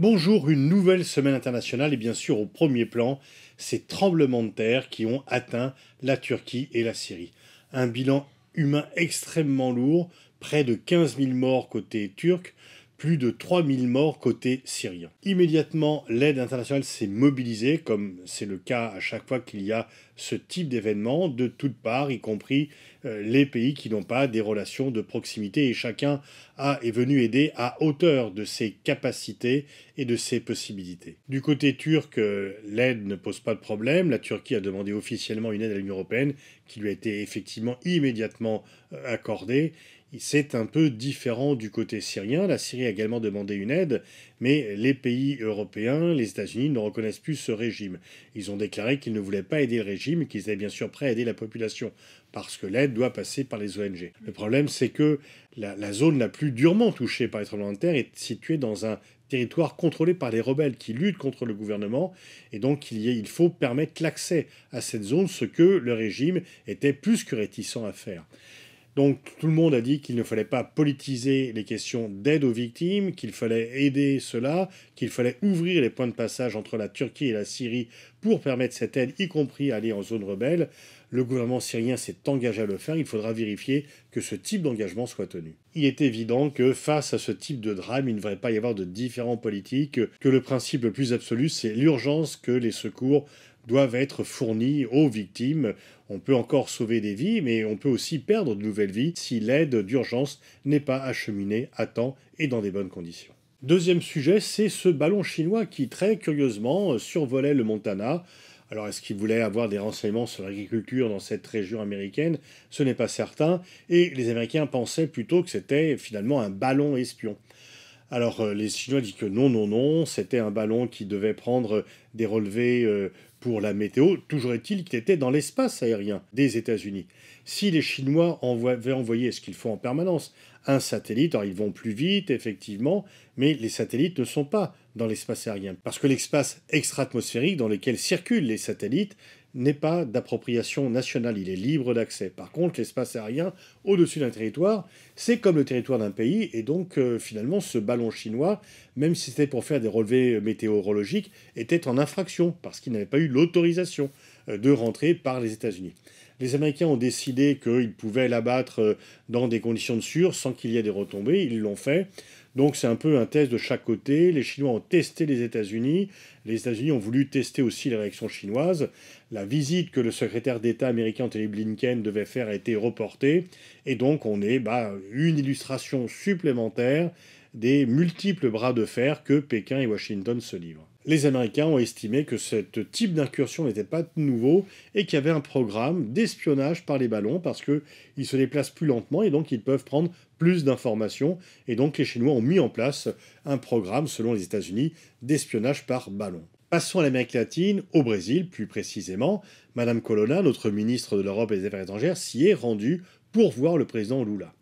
Bonjour, une nouvelle semaine internationale et bien sûr au premier plan, ces tremblements de terre qui ont atteint la Turquie et la Syrie. Un bilan humain extrêmement lourd, près de 15 000 morts côté turc, plus de 3 000 morts côté syrien. Immédiatement, l'aide internationale s'est mobilisée, comme c'est le cas à chaque fois qu'il y a ce type d'événement, de toutes parts, y compris les pays qui n'ont pas des relations de proximité, et chacun est venu aider à hauteur de ses capacités et de ses possibilités. Du côté turc, l'aide ne pose pas de problème. La Turquie a demandé officiellement une aide à l'Union européenne qui lui a été effectivement immédiatement accordée. C'est un peu différent du côté syrien. La Syrie a également demandé une aide, mais les pays européens, les États-Unis, ne reconnaissent plus ce régime. Ils ont déclaré qu'ils ne voulaient pas aider le régime et qu'ils étaient bien sûr prêts à aider la population, parce que l'aide doit passer par les ONG. Le problème, c'est que la zone la plus durement touchée par les tremblements de terre est située dans un territoire contrôlé par les rebelles qui luttent contre le gouvernement, et donc il faut permettre l'accès à cette zone, ce que le régime était plus que réticent à faire. Donc tout le monde a dit qu'il ne fallait pas politiser les questions d'aide aux victimes, qu'il fallait aider cela, qu'il fallait ouvrir les points de passage entre la Turquie et la Syrie pour permettre cette aide, y compris aller en zone rebelle. Le gouvernement syrien s'est engagé à le faire, il faudra vérifier que ce type d'engagement soit tenu. Il est évident que face à ce type de drame, il ne devrait pas y avoir de différends politiques, que le principe le plus absolu, c'est l'urgence que les secours doivent être fournis aux victimes. On peut encore sauver des vies, mais on peut aussi perdre de nouvelles vies si l'aide d'urgence n'est pas acheminée à temps et dans des bonnes conditions. Deuxième sujet, c'est ce ballon chinois qui, très curieusement, survolait le Montana. Alors, est-ce qu'il voulait avoir des renseignements sur l'agriculture dans cette région américaine? Ce n'est pas certain, et les Américains pensaient plutôt que c'était finalement un ballon espion. Alors, les Chinois disent que non, non, non, c'était un ballon qui devait prendre des relevés pour la météo, toujours est-il qu'il était dans l'espace aérien des États-Unis. Si les Chinois avaient envoyé ce qu'ils font en permanence, un satellite, alors ils vont plus vite, effectivement, mais les satellites ne sont pas dans l'espace aérien, parce que l'espace extra-atmosphérique dans lequel circulent les satellites n'est pas d'appropriation nationale, il est libre d'accès. Par contre, l'espace aérien au-dessus d'un territoire, c'est comme le territoire d'un pays, et donc finalement ce ballon chinois, même si c'était pour faire des relevés météorologiques, était en infraction, parce qu'il n'avait pas eu l'autorisation de rentrer par les États-Unis. Les Américains ont décidé qu'ils pouvaient l'abattre dans des conditions sûres, sans qu'il y ait des retombées, ils l'ont fait. Donc c'est un peu un test de chaque côté. Les Chinois ont testé les États-Unis ont voulu tester aussi les réactions chinoises. La visite que le secrétaire d'État américain Antony Blinken devait faire a été reportée, et donc on est une illustration supplémentaire des multiples bras de fer que Pékin et Washington se livrent. Les Américains ont estimé que ce type d'incursion n'était pas nouveau et qu'il y avait un programme d'espionnage par les ballons parce qu'ils se déplacent plus lentement et donc ils peuvent prendre plus d'informations. Et donc les Chinois ont mis en place un programme, selon les États-Unis, d'espionnage par ballon. Passons à l'Amérique latine, au Brésil plus précisément. Madame Colonna, notre ministre de l'Europe et des Affaires étrangères, s'y est rendue pour voir le président Lula.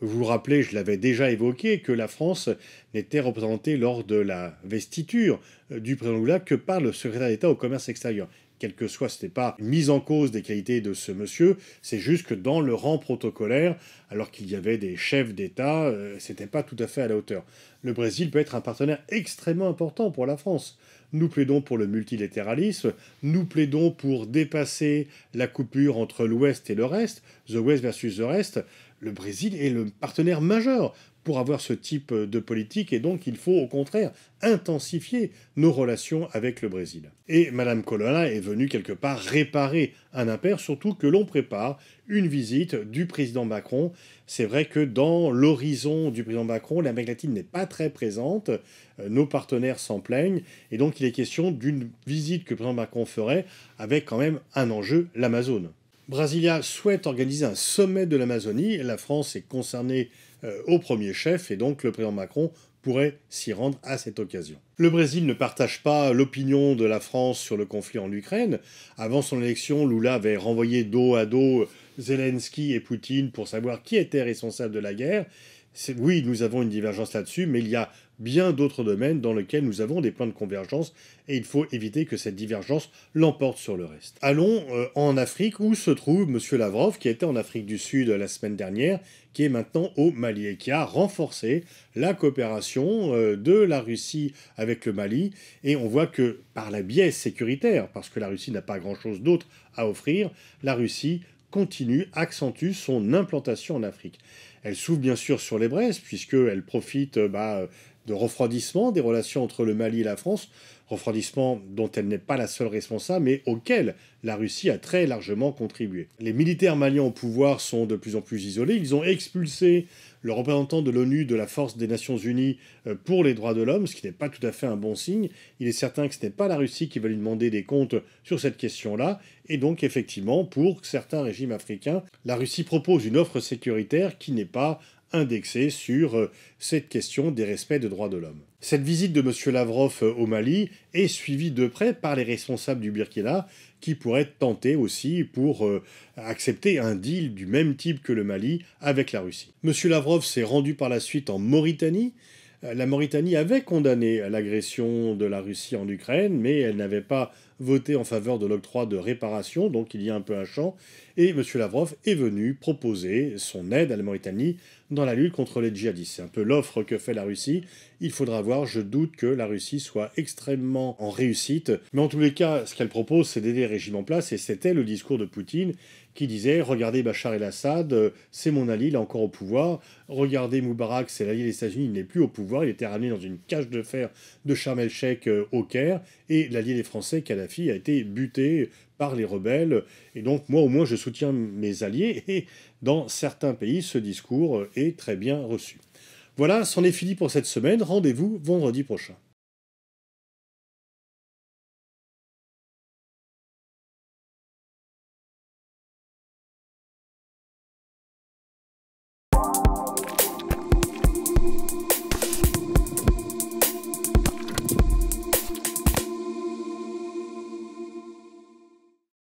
Vous vous rappelez, je l'avais déjà évoqué, que la France n'était représentée lors de la vestiture du président Lula que par le secrétaire d'État au commerce extérieur. Quel que soit, ce n'est pas une mise en cause des qualités de ce monsieur, c'est juste que dans le rang protocolaire, alors qu'il y avait des chefs d'État, ce n'était pas tout à fait à la hauteur. Le Brésil peut être un partenaire extrêmement important pour la France. Nous plaidons pour le multilatéralisme, nous plaidons pour dépasser la coupure entre l'Ouest et le Reste, the West versus the Rest. Le Brésil est le partenaire majeur pour avoir ce type de politique, et donc il faut au contraire intensifier nos relations avec le Brésil. Et Madame Colonna est venue quelque part réparer un impair, surtout que l'on prépare une visite du président Macron. C'est vrai que dans l'horizon du président Macron, l'Amérique latine n'est pas très présente, nos partenaires s'en plaignent, et donc il est question d'une visite que le président Macron ferait avec quand même un enjeu, l'Amazone. Brasilia souhaite organiser un sommet de l'Amazonie, la France est concernée au premier chef, et donc le président Macron pourrait s'y rendre à cette occasion. Le Brésil ne partage pas l'opinion de la France sur le conflit en Ukraine. Avant son élection, Lula avait renvoyé dos à dos Zelensky et Poutine pour savoir qui était responsable de la guerre. Oui, nous avons une divergence là-dessus, mais il y a bien d'autres domaines dans lesquels nous avons des points de convergence et il faut éviter que cette divergence l'emporte sur le reste. Allons en Afrique où se trouve M. Lavrov qui était en Afrique du Sud la semaine dernière, qui est maintenant au Mali et qui a renforcé la coopération de la Russie avec le Mali et on voit que par la biais sécuritaire, parce que la Russie n'a pas grand-chose d'autre à offrir, la Russie continue, accentue son implantation en Afrique. Elle s'ouvre bien sûr sur les braises puisqu'elle profite de refroidissement des relations entre le Mali et la France, refroidissement dont elle n'est pas la seule responsable, mais auquel la Russie a très largement contribué. Les militaires maliens au pouvoir sont de plus en plus isolés. Ils ont expulsé le représentant de l'ONU de la force des Nations Unies pour les droits de l'homme, ce qui n'est pas tout à fait un bon signe. Il est certain que ce n'est pas la Russie qui va lui demander des comptes sur cette question-là. Et donc, effectivement, pour certains régimes africains, la Russie propose une offre sécuritaire qui n'est pas indexé sur cette question des respects des droits de l'homme. Cette visite de M. Lavrov au Mali est suivie de près par les responsables du Burkina qui pourraient tenter aussi pour accepter un deal du même type que le Mali avec la Russie. M. Lavrov s'est rendu par la suite en Mauritanie. La Mauritanie avait condamné l'agression de la Russie en Ukraine, mais elle n'avait pas voté en faveur de l'octroi de réparation, donc il y a un peu un champ. Et M. Lavrov est venu proposer son aide à la Mauritanie dans la lutte contre les djihadistes. C'est un peu l'offre que fait la Russie. Il faudra voir, je doute que la Russie soit extrêmement en réussite. Mais en tous les cas, ce qu'elle propose, c'est d'aider les régimes en place. Et c'était le discours de Poutine qui disait « Regardez Bachar el-Assad, c'est mon allié, il est encore au pouvoir. Regardez Moubarak, c'est l'allié des États-Unis, il n'est plus au pouvoir. Il était ramené dans une cage de fer de Sharm el-Sheikh au Caire. Et l'allié des Français, Kadhafi, a été buté par les rebelles, et donc moi au moins je soutiens mes alliés, et dans certains pays ce discours est très bien reçu. Voilà, c'en est fini pour cette semaine, rendez-vous vendredi prochain.